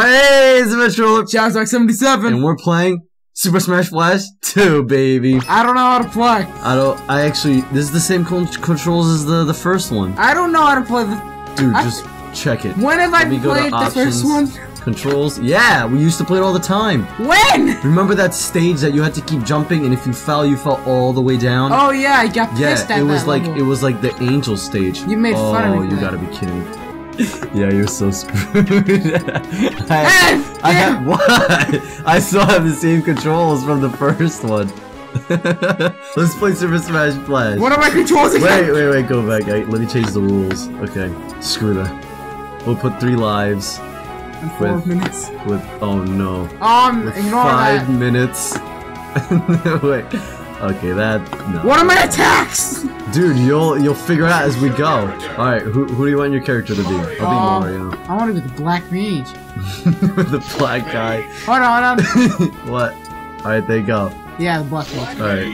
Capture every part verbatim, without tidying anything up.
Hey, it's Mitchell, Chaz seventy-seven, and we're playing Super Smash Flash two, baby. I don't know how to play. I don't. I actually. This is the same con controls as the the first one. I don't know how to play the. Dude, I, just check it. When have I played the first one? Controls. Yeah, we used to play it all the time. When? Remember that stage that you had to keep jumping, and if you fell, you fell all the way down. Oh yeah, I got pissed yeah, at it that. It was like level. It was like the angel stage. You made oh, fun of me. Oh, you gotta be kidding. Yeah, you're so screwed. I, hey, I had what? I still have the same controls from the first one. Let's play Super Smash Flash. What are my controls again? Wait, wait, wait, go back. I, let me change the rules. Okay, screw that. We'll put three lives. And four with, minutes. With oh no. Um, with ignore five that. minutes. Wait. Okay, that. No. What are my attacks? Dude, you'll you'll figure out as we go. All right, who who do you want your character to be? I'll be um, Mario. I want to be the Black Mage. The black guy. Hold on, hold on. What? All right, there you go. Yeah, the Black Mage. All right.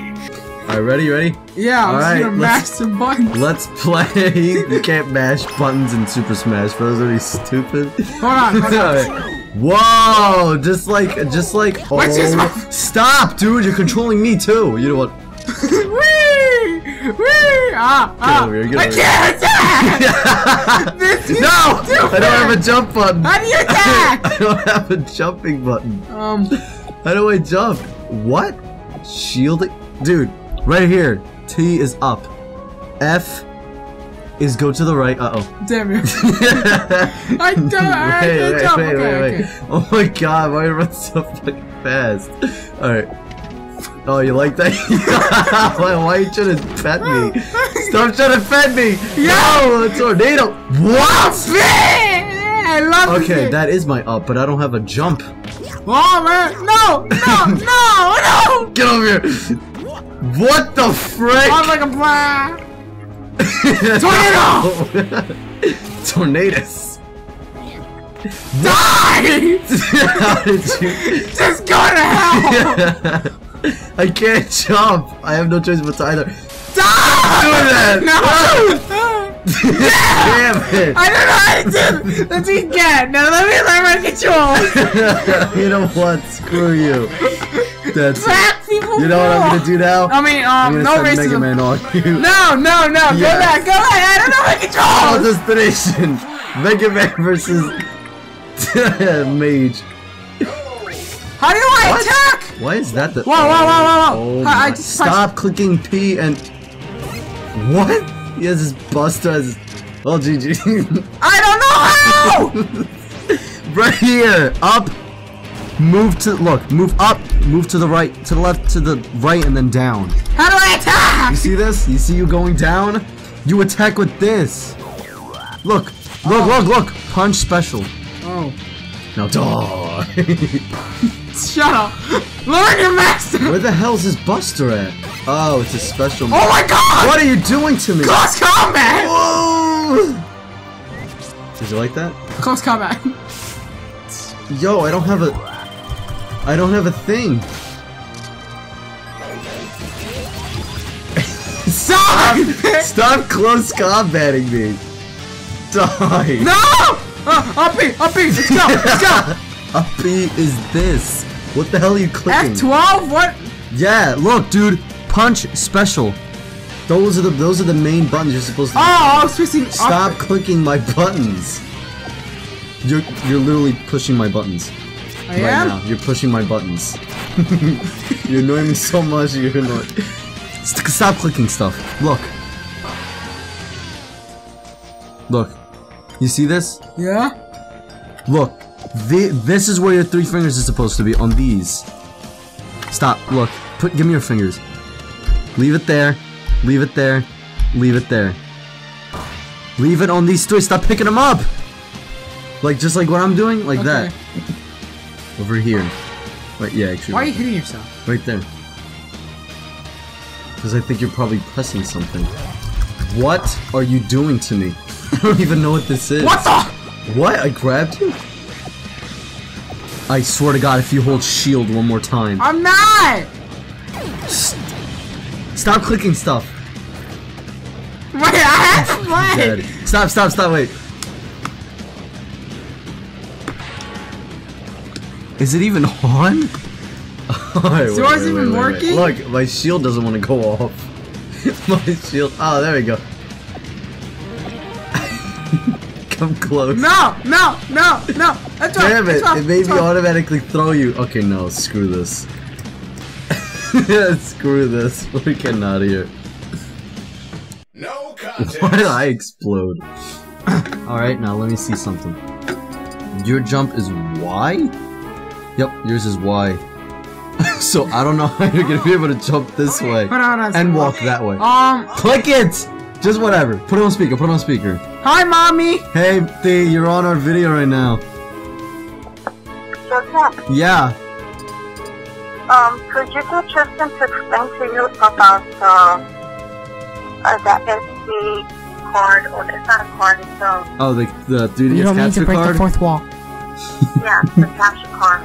All right, ready, ready? Yeah, I'm All just right, gonna mash some buttons. Let's play. You can't mash buttons in Super Smash Bros. That'd be stupid. Hold on. Hold on. Whoa! Just like, just like. Oh. Stop, dude! You're controlling me too. You know what? Wee! Wee! Ah! Ah! Get over here, get over I can't attack! This is no! Stupid. I don't have a jump button. How do you attack? I don't have a jumping button. Um. How do I jump? What? Shielding, dude. Right here. T is up. F. Is go to the right. Uh oh. Damn it. I don't. I wait, wait, jump. Wait, okay, wait, wait. Okay. Oh my god, why you run so fucking fast? Alright. Oh, you like that? why, why are you trying to pet me? Stop trying to pet me! Yo! No, a tornado! What? I love okay, it. That is my up, but I don't have a jump. Oh man! No! No! No! No! Get over here! What the frick? I'm like a blah! Tornado! Tornadoes! Die! How did you? Just go to hell! I can't jump. I have no choice but to either. Die! Stop doing that! No! Yeah! Damn it! I don't know how to do it. That's what you get. Now let me learn my controls. You know what? Screw you. That's it. You know what I'm gonna do now? I mean, um, no racism. Mega Man on you. No, no, no. Yes. Go back, go back. I don't know my controls. Final destination. Mega Man versus Mage. How do I what? attack? Why is that the? Whoa, whoa, whoa, whoa, whoa! Oh I just Stop clicking P and what? He has his Buster. As... Well, G G. I don't know how. Right here, up. Move to look, move up, move to the right, to the left, to the right, and then down. How do I attack? You see this? You see you going down? You attack with this. Look, look, oh. look, look. Punch special. Oh. Now die. Shut up. Learn your master. Where the hell's his Buster at? Oh, it's a special. Oh my god! What are you doing to me? Close combat! Whoa! Did you like that? Close combat. Yo, I don't have a. I don't have a thing. Stop! Stop close combating me. Die. No! Uh, up E, up E, let's go, let's go. Up E is this. What the hell are you clicking? F twelve? What? Yeah, look, dude. Punch special. Those are the those are the main buttons you're supposed to. Oh, I was switching. Stop up. clicking my buttons. You're you're literally pushing my buttons. I right am? Now. You're pushing my buttons. You're annoying me so much, you're annoying. Stop clicking stuff. Look. Look. You see this? Yeah? Look. The, this is where your three fingers is supposed to be, on these. Stop. Look. Put. Give me your fingers. Leave it there. Leave it there. Leave it there. Leave it on these three. Stop picking them up! Like, just like what I'm doing? Like okay. that. Over here. Right, yeah, actually. Why right are you hitting there. yourself? Right there. Because I think you're probably pressing something. What are you doing to me? I don't even know what this is. What the? What? I grabbed you? I swear to God, if you hold shield one more time. I'm not! St stop clicking stuff. Wait, I have to play! Stop, stop, stop, wait. Is it even on? Is yours even working? Look, my shield doesn't want to go off. My shield. Oh, there we go. Come close. No, no, no, no. That's right. Damn it! It made me automatically throw you. Okay, no, screw this. Screw this. We're getting out of here. No contest. Why did I explode? All right, now let me see something. Your jump is Y? Yep, yours is Y. So I don't know how you're gonna be able to jump this way and walk that way. Um, click it. Just whatever. Put it on speaker. Put it on speaker. Hi, mommy. Hey, Thee, you're on our video right now. Okay. Yeah. Um, could you get Tristian to explain to you about uh, uh that S D card, or it's not a card, it's a... Oh, the, the three D card? You don't need to break card? The fourth wall. Yeah, the capture card.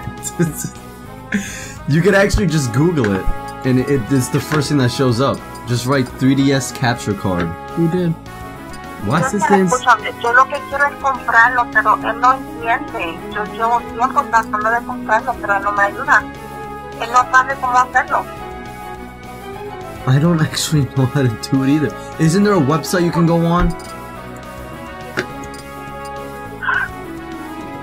You could actually just Google it, and it, it's the first thing that shows up. Just write three D S capture card. Who did? What's this thing? I don't actually know how to do it either. Isn't there a website you can go on?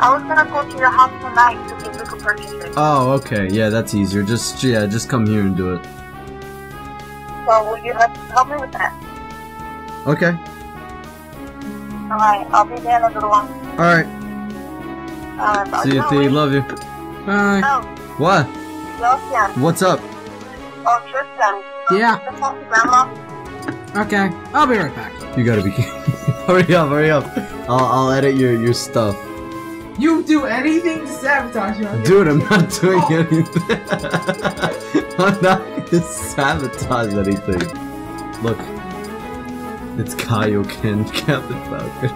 I was gonna go to your house tonight to see if you could purchase it. Oh, okay. Yeah, that's easier. Just yeah, just come here and do it. So will you have to help me with that? Okay. All right, I'll be there in a little while. All right. Uh, see you, Thee. Love you. Bye. Oh. What? Welcome. What's up? Oh, Tristian. Yeah. Okay, I'll be right back. You gotta be kidding. Hurry up, hurry up. I'll, I'll edit your, your stuff. You do anything to sabotage you. Dude, I'm not doing oh. anything. I'm not gonna sabotage anything. Look. It's Kaioken, Captain Falcon.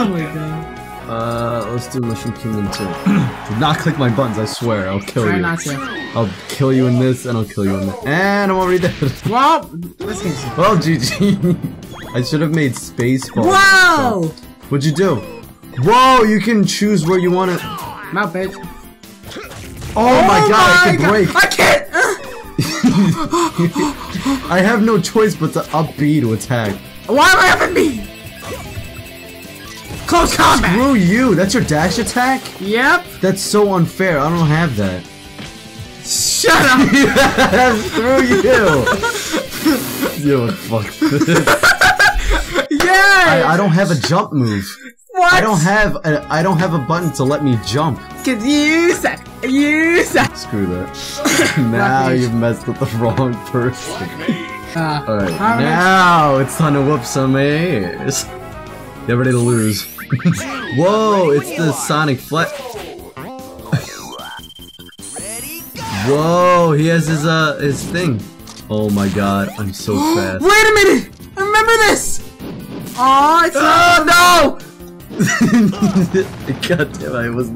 Oh my god. Uh, let's do Mushroom Kingdom two. Do not click my buttons, I swear, I'll kill Try you. Not to. I'll kill you in this, and I'll kill you in that. And I'm already dead. Well, let's get you. Well, G G. I should have made space ball. Whoa! So. What'd you do? Whoa, you can choose where you want to. Mount, bitch. Oh, oh my god, my I can god. break. I can't! I have no choice but to up B to attack. Why am I up and B? Close combat! Screw you! That's your dash attack? Yep. That's so unfair. I don't have that. Shut up! Yes, screw you! Yo, fuck this. Yes! I, I don't have a jump move. What? I don't have a, I don't have a button to let me jump. Cause you suck. You suck. Screw that. Now you've messed with the wrong person. Uh, Alright, now it's time to whoop some ass. They're ready to lose. Whoa, it's the Sonic Flash. Whoa, he has his uh his thing. Oh my god, I'm so fast. Wait a minute! I remember this! Oh, it's oh no! God damn, I was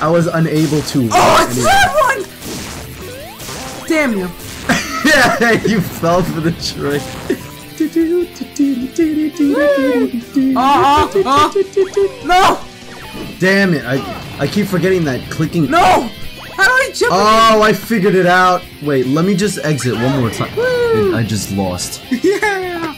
I was unable to. Oh, it's that one! Damn you! Yeah, you fell for the trick. Oh, oh, oh. No! Damn it! I I keep forgetting that clicking. No! How do I jump? Oh, I figured it out. Wait, let me just exit one more time. Woo. I just lost. Yeah.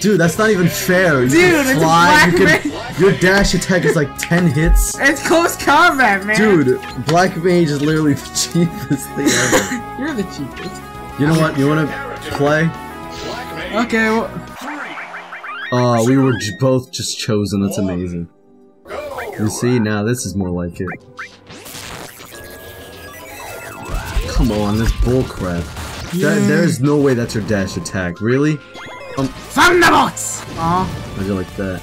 Dude, that's not even fair. You Dude, can fly. It's a Black you can, your dash attack is like ten hits. It's close combat, man. Dude, Black Mage is literally the cheapest thing ever. You're the cheapest. You know what? You want to play? Okay, well... Oh, we were j both just chosen, that's amazing. You see, now this is more like it. Come on, this bullcrap. Yeah. There is no way that's your dash attack, really? Um, Thunderbolts! Aw. How'd you like that?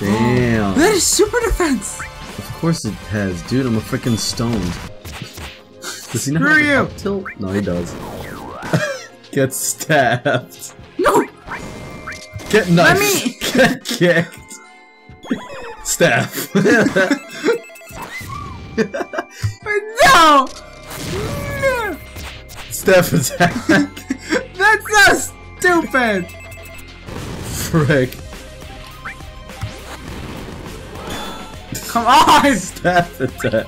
Damn. That is super defense! Of course it has, dude, I'm a freaking stone. Does he not Screw have you! Tilt? No, he does. Get stabbed. No! Get knifed! Get kicked! Staff! No! No! Staff attack! That's so stupid! Frick. Come on! Staff attack.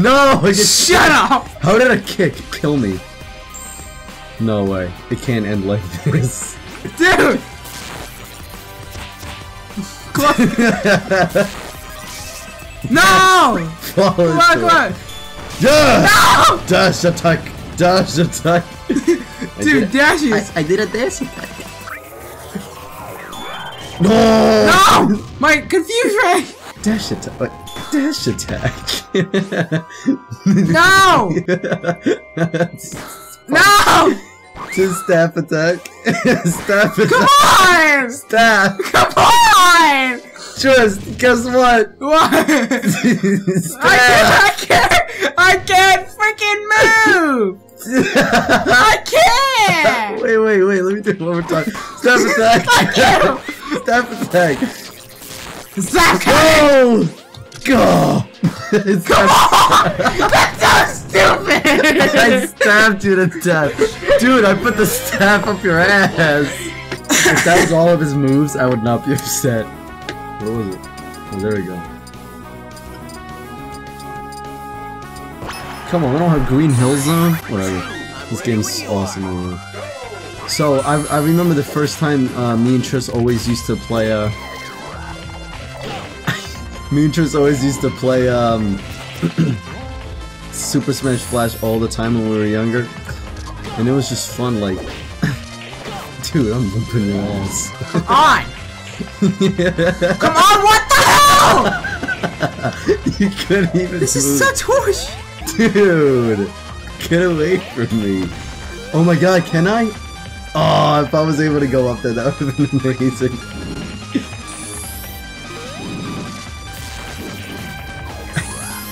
No! I just shut up! How did a kick kill me? No way. It can't end like this. Dude! No! Fall come on, come on! Yes! No! Dash attack! Dash attack! Dude, dashes! I, I did a dash attack. No! No! My confused ray! Dash attack. Dash attack. No! No! Just staff attack. Staff attack. Come on! Staff. Come on! Just guess what? What? I can't. I can't freaking move. I can't. Wait, wait, wait. Let me do it one more time. Staff attack. I can't. Staff attack. Zach! Go! Go! It's come on! That's so stupid! I stabbed you to death. Dude, I put the staff up your ass. If that was all of his moves, I would not be upset. What was it? Oh, there we go. Come on, we don't have Green Hills Zone? Whatever. This game's awesome. Really. So, I, I remember the first time uh, me and Tris always used to play... Uh, Me and Tris always used to play um, Super Smash Flash all the time when we were younger, and it was just fun. Like, dude, I'm bumping your ass. Come on! Yeah. Come on! What the hell? You couldn't even. This move. Is such horse. Dude, get away from me! Oh my God, can I? Oh, if I was able to go up there, that would have been amazing.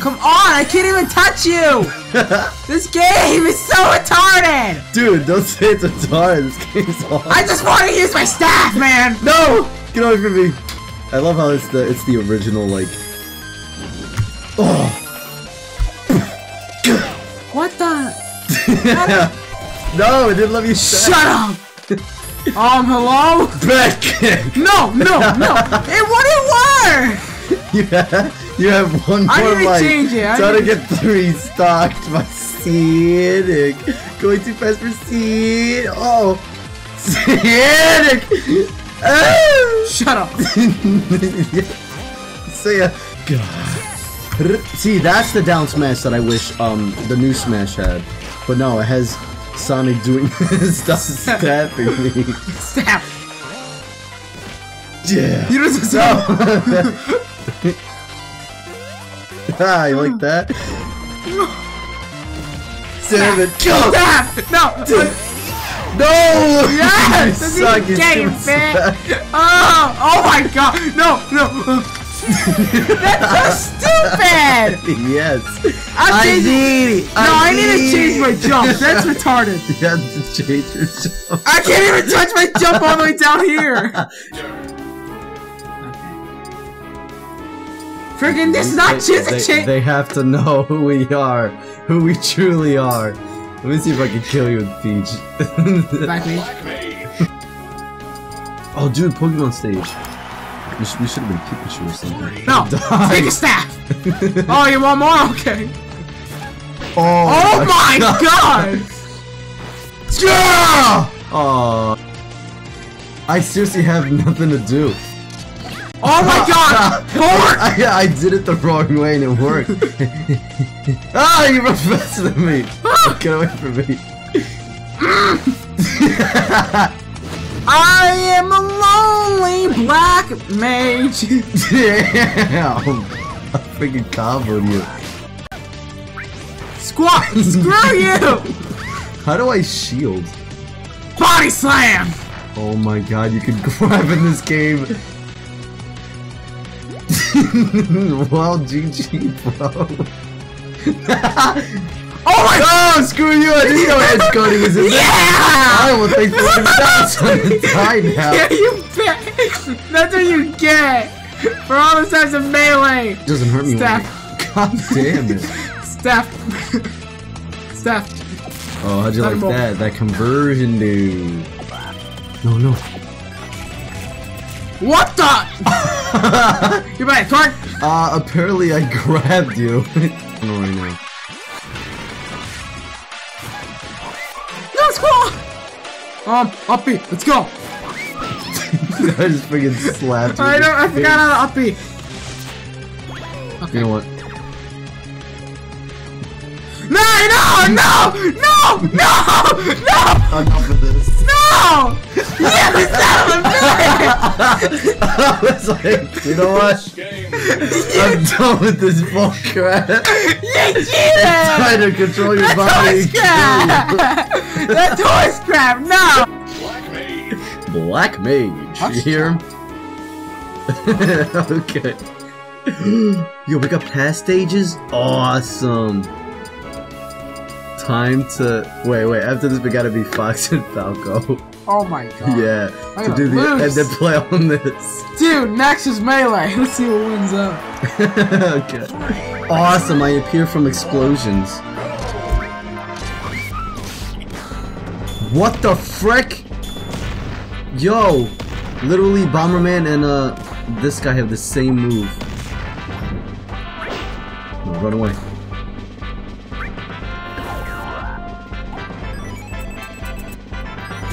Come on, I can't even touch you! This game is so retarded! Dude, don't say it's retarded, this game's awesome. I just want to use my staff, man! No! Get away from me! I love how it's the it's the original, like... Oh! What the... No, it didn't let me shut up! Um, hello? Back kick! No, no, no! It wouldn't work! Yeah, you have one more life. Try to get three stocked by Sonic. Going too fast for Sonic. Oh, Sonic! Oh. Shut up. See ya. God. See, that's the down smash that I wish um the new Smash had, but no, it has Sonic doing stuff stabbing me. Stab. Yeah. You just no. Ah, you like that? Damn it! Go! No! No! Yes! This is game, man! Oh! Oh my God! No! No! That's so stupid! Yes! I'm changing. I need it! No, I need to change my jump. That's retarded. You have to change your jump. I can't even touch my jump all the way down here. Friggin' this is not chicken. They have to know who we are, who we truly are. Let me see if I can kill you with Peach. Black Mage. Oh, dude, Pokemon stage. We, sh we should have been Pikachu or something. No, take a staff. Oh, you want more? Okay. Oh, oh my God. God. Oh. I seriously have nothing to do. Oh my God! Forward! I, I did it the wrong way and it worked. Ah, you were faster than me! Get away from me. I am a lonely black mage! Damn! I freaking comboed you. Squat! Screw you! How do I shield? Body slam! Oh my God, you can grab in this game. Wow, G G, bro. Oh my God! Oh, screw you! I didn't know edge coding was in there. Yeah! I will think for one thousand die now. Yeah, you bet. That's what you get for all the types of melee. It doesn't hurt me. Staff. God damn it. Staff. Staff. Oh, how'd you Staff like ball. that? That conversion, dude. No, no. What the? You're right, Clark! Uh, apparently I grabbed you. No, I know. That's cool! Um, up B, let's go! I just freaking slapped you. I know, I forgot how to up B. Okay. You know what? No, no, no, no, no, no! Enough of this. No! Yeah, the sound I was like, you know what? I'm done with this bull crap. Yeah, yeah! Try to control your That's body. Horse crap. That's horse crap, no! Black Mage. Black Mage. Hush you hear him? Okay. Yo, we got past stages? Awesome. Time to wait, wait. After this, we gotta be Fox and Falco. Oh my god! Yeah, I'm to do the lose. And then play on this. Dude, next is melee. Let's see what wins up. Okay. Awesome! I appear from explosions. What the frick? Yo, literally, Bomberman and uh, this guy have the same move. Oh, run away.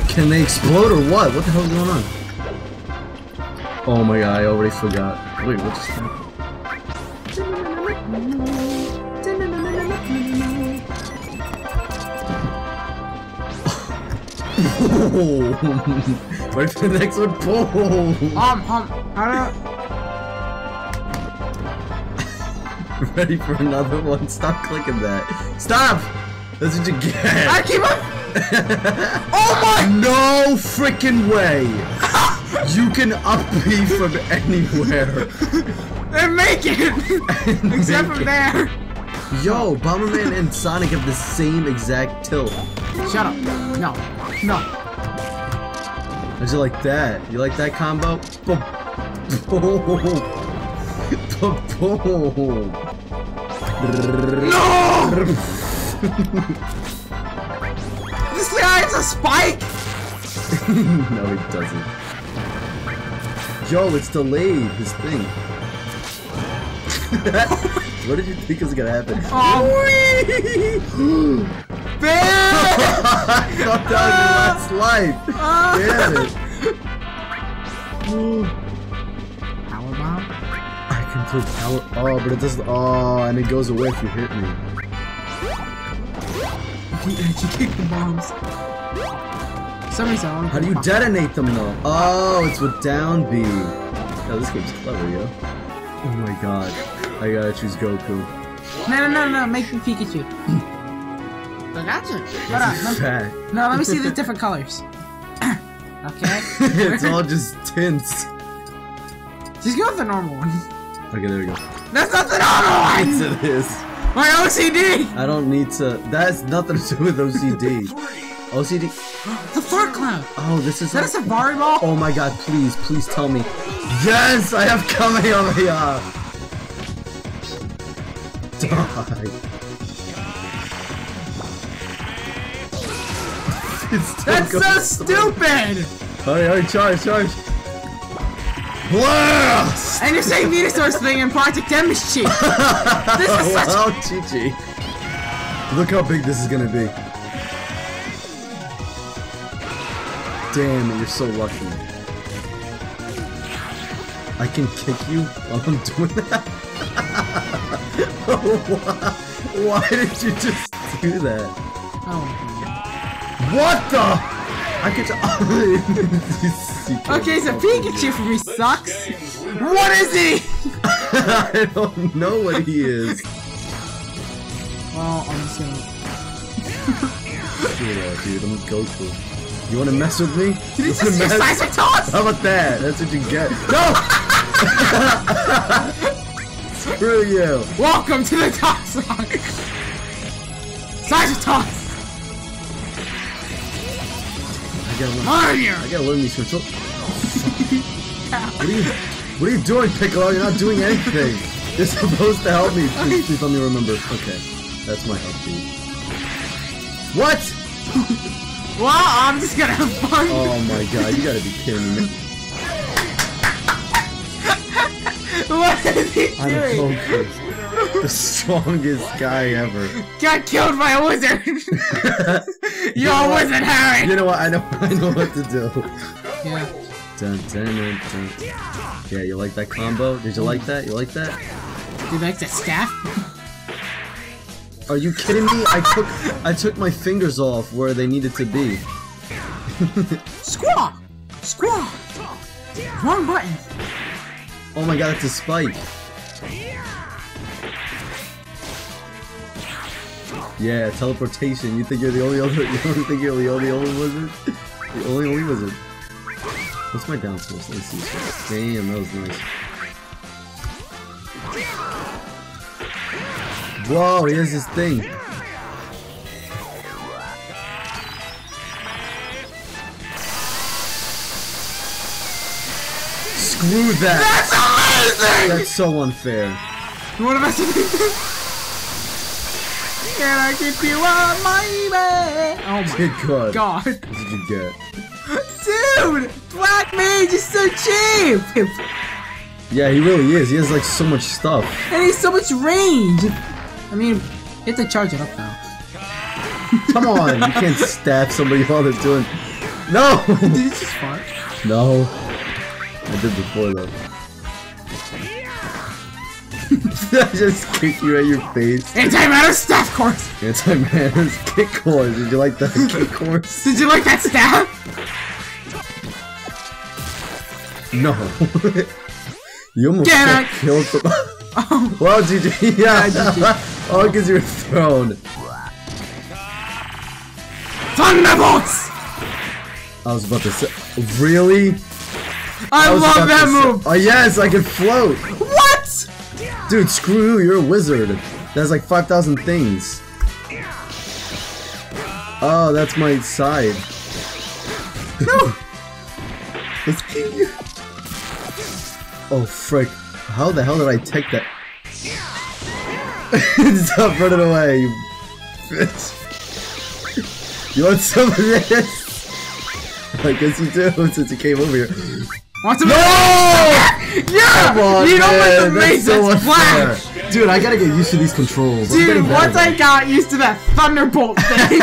Can they explode or what? What the hell is going on? Oh my god, I already forgot. Wait, what just happened? Wait for the next one. Boom! Um, um, I don't... Ready for another one? Stop clicking that. Stop! That's what you get. I keep up! Oh my! No freaking way! You can up me from anywhere. And make it! And except make from it. There. Yo, Bomberman and Sonic have the same exact tilt. Shut up! No, no. How'd you like that? You like that combo? Boom! Boom! Boom! No! This guy has a spike! No, it doesn't. Yo, it's delayed, his thing. What did you think was gonna happen? Oh! Bam! I knocked out your last life! Damn it! Power bomb? I can take power. Oh, but it doesn't. Oh, and it goes away if you hit me. You kick the bombs. Somebody's on. How do you detonate them though? Oh, it's with down B. Yo, this game's clever, yo. Oh my god. I gotta choose Goku. No, no, no, no. Make me Pikachu. I got you. Hold on. No, let me see the different colors. Okay. It's all just tints. Just go with the normal one. Okay, there we go. That's not the normal one! Yes, it is. My O C D! I don't need to. That has nothing to do with O C D. O C D. The fart cloud! Oh, this is. That like, is a volleyball? Oh my god, please, please tell me. Yes! I have Kamehameha! Die! That's so stupid! Hurry, hurry, charge, charge! Blast! And you're saying Venusaur's thing in Project Demichi! This is such wow, Chi Chi. Look how big this is gonna be. Damn it, you're so lucky. I can kick you while I'm doing that? Why? Why did you just do that? Oh. What the? I could okay, so Pikachu for me sucks. What is he? I don't know what he is. Well, I'm just gonna. Yeah, dude, I'm Goku. You wanna mess with me? Did you just use seismic toss? How about that? That's what you get. No! Screw you. Welcome to the top song. Seismic toss. I gotta learn, Mario! I gotta learn these controls. What are you, what are you doing, Piccolo? You're not doing anything. You're supposed to help me. Please, please let me remember. Okay, that's my help dude. What? Well, I'm just gonna have fun. Oh my god, you gotta be kidding me. I'm so pissed. The strongest guy ever. Got killed by a wizard! You're a wizard, Harry! You know what? I know, I know what to do. Yeah. Dun, dun, dun, dun. Yeah, you like that combo? Did you like that? You like that? You like the staff? Are you kidding me? I took I took my fingers off where they needed to be. Squaw! Squaw! Wrong button! Oh my god, it's a spike! Yeah, teleportation. You think you're the only other? You don't think you're the only only wizard? The only only wizard. What's my down smash? Let's see. Damn, that was nice. Whoa, he has his thing. Screw that! That's amazing! That's so unfair. What about you? Can I keep you on my back? Oh my god. god. What did you get? Dude! Black Mage is so cheap! Yeah, he really is. He has like so much stuff. And he has so much range! I mean, you have to charge it up now. Come on! You can't stab somebody while they're doing... No! Did you just fart? No. I did before though. I just kick you at your face. Anti-matter staff course! Anti-matter kick course. Did you like that kick course? Did you like that staff? No. You almost got killed from... Oh. Well, G G. Yeah, yeah G G. Oh, because you were thrown. Thunderbolts! I was about to say... Really? I, I love that move! Say, oh, yes, I can float! What?! Dude, screw you, you're a wizard. That's like five thousand things. Oh, that's my side. No! Let's kill you. Oh, frick. How the hell did I take that? Stop running away, you bitch. You want some of this? I guess you do, since you came over here. Want some no! Yeah! Come on, you don't man. Like the mace so that's black! Dude, I gotta get used to these controls. Dude, once I got used to that Thunderbolt thing.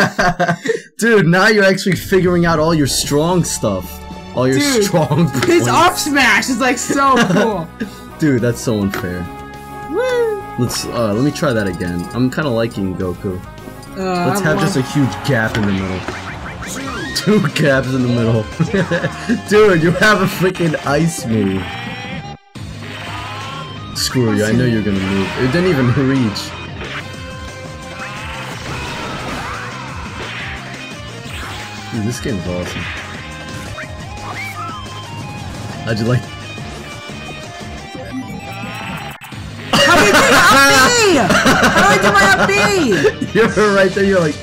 Dude, now you're actually figuring out all your strong stuff. All your Dude, strong points. His up smash is like so cool. Dude, that's so unfair. Woo! Let's uh let me try that again. I'm kinda liking Goku. Uh, Let's have just a huge gap in the middle. Two caps in the middle. Dude, you have a freaking ice move. Screw you, I know you're gonna move. It didn't even reach. Dude, this game's awesome. How'd you like... How do you do my up B? How do I do my up B? You're right there, you're like...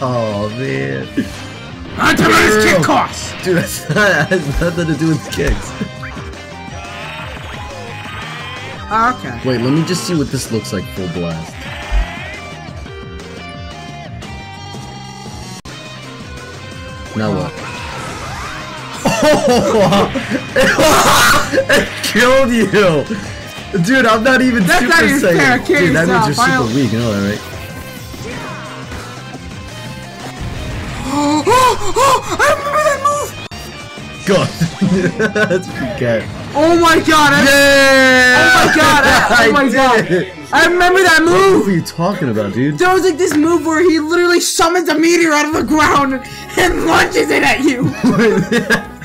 Oh, man. Anti-matter's kick course! Dude, that's not, that's nothing to do with kicks. Oh, okay. Wait, let me just see what this looks like full blast. Now what? Oh! It killed you! Dude, I'm not even that's super not even saying. Fair. Dude, that means you're super weak, you know that, right? Oh, I remember that move! God. That's what you get. Oh my god! I yeah! Oh my god! I, oh my I god! It. I remember that move! What are you talking about, dude? There was like this move where he literally summons a meteor out of the ground and launches it at you!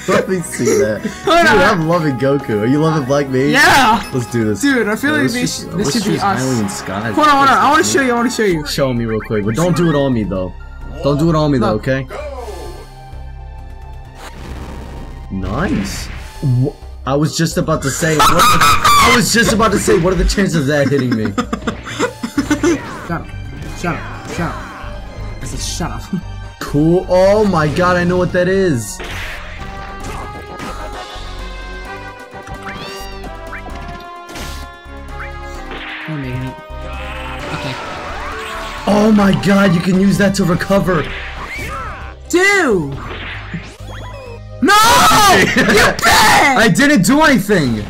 Let me see that. Dude, I'm loving Goku. Are you loving Black Mage? Yeah! Let's do this. Dude, I feel yeah, like this, should, this should be us. Hold on, hold on. I want to show you, I want to show you. Show me real quick, but don't do it on me, though. Don't do it on me, though, okay? Nice. Wh I was just about to say. What I was just about to say. What are the chances of that hitting me? Shut up! Shut up! Shut up! I said shut up. Cool. Oh my god! I know what that is. We're making it. Okay. Oh my god! You can use that to recover. Dude. No! You bitch! I didn't do anything!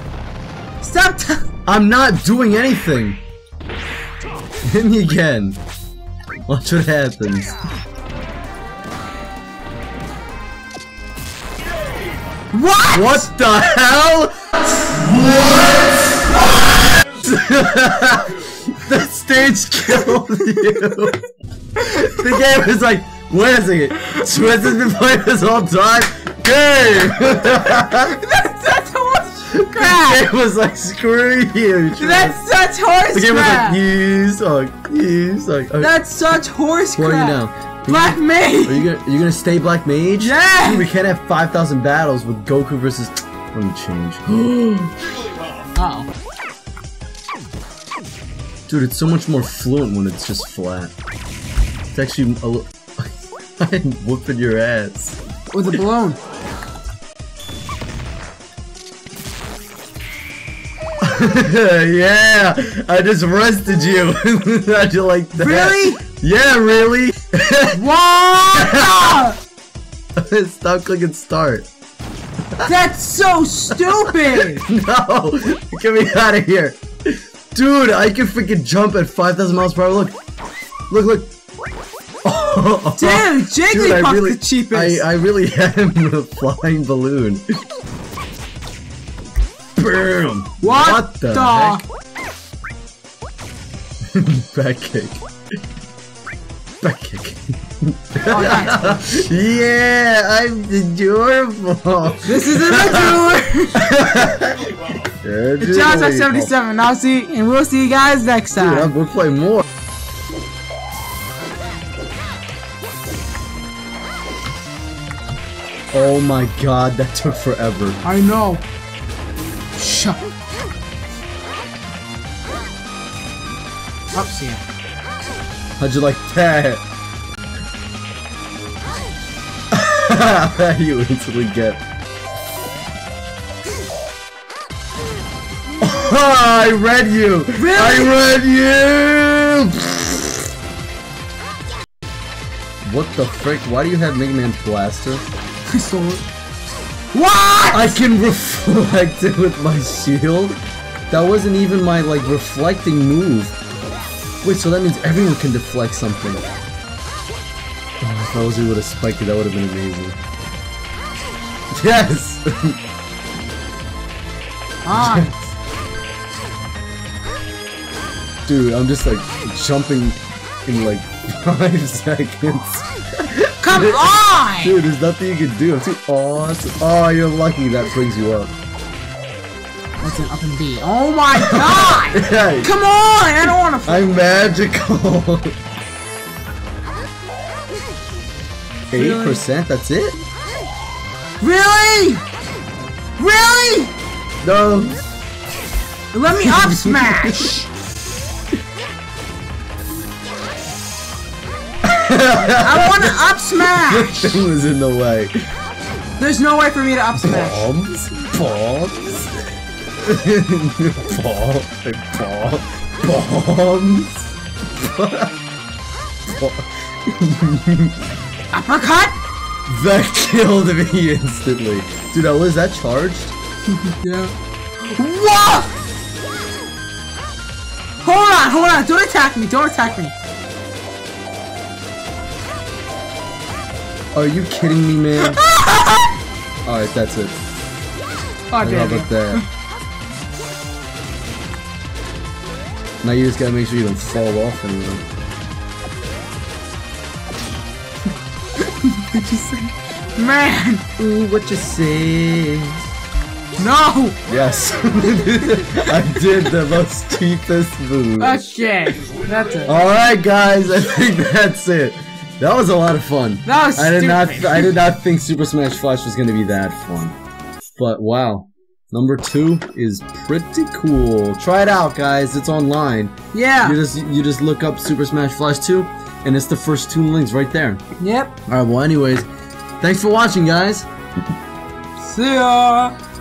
Stop t- I'm not doing anything! Hit me again. Watch what happens. What?! What the hell?! What?! That stage killed you! The game is like, wait a second, Swiss has been playing this whole time? Game! That's such horse crap! The game was like, screw you, Swiss. That's such horse crap! The game crap. was like, you suck, you suck. Okay. That's such horse crap! Where are you now? Black Mage! Are you gonna, are you gonna stay Black Mage? Yeah! Dude, we can't have five thousand battles with Goku versus. Let me change. Uh oh. Dude, it's so much more fluent when it's just flat. It's actually a little. I'm whooping your ass. With a balloon. Yeah! I just rested you. How'd you like that? Really? Yeah, really? What? Stop clicking start. That's so stupid! No! Get me out of here! Dude, I can freaking jump at five thousand miles per hour. Look! Look, look! Oh, damn, Jigglypuff's really, the cheapest! I, I really am the flying balloon. Boom! What, what the, the heck? Back kick. Back kick. Oh, yeah, I'm adorable. This is an adorable. It's Josh at seventy-seven. I'll see, and we'll see you guys next time. Dude, we'll play more. Oh my God, that took forever. I know. Shut up, Sam. How'd you like that? You instantly get. Oh, I read you! Really? I read you! What the frick? Why do you have Mega Man Blaster? I saw it. What? I can reflect it with my shield? That wasn't even my, like, reflecting move. Wait, so that means everyone can deflect something. Oh, if I was able to spike it, that would have been amazing. Yes! Ah! Yes. Dude, I'm just like jumping in like five seconds. Come on! Dude, there's nothing you can do. I'm too awesome. Oh, you're lucky that brings you up. What's an up and B? Oh my God! Yeah. Come on! I don't want to. I'm magical. Eight percent. That's it. Really? Really? No. Let me up smash. I want to up smash. This thing was in the way. There's no way for me to up smash. Bombs. Bombs. Bomb, bomb, bombs. Uppercut? That killed me instantly. Dude, was that charged? Yeah. Whoa! Hold on, hold on. Don't attack me. Don't attack me. Are you kidding me, man? Alright, that's it. Oh, damn. How about that? Now you just gotta make sure you don't fall off anyway. What you say? Man! Ooh, what you say? No! Yes! I did the most cheapest move. Okay, that's it. Alright guys, I think that's it. That was a lot of fun. That was I did stupid. not I did not think Super Smash Flash was gonna be that fun. But wow. Number two is pretty cool. Try it out, guys. It's online. Yeah. You just you just look up Super Smash Flash two, and it's the first two links right there. Yep. All right. Well, anyways, thanks for watching, guys. See ya.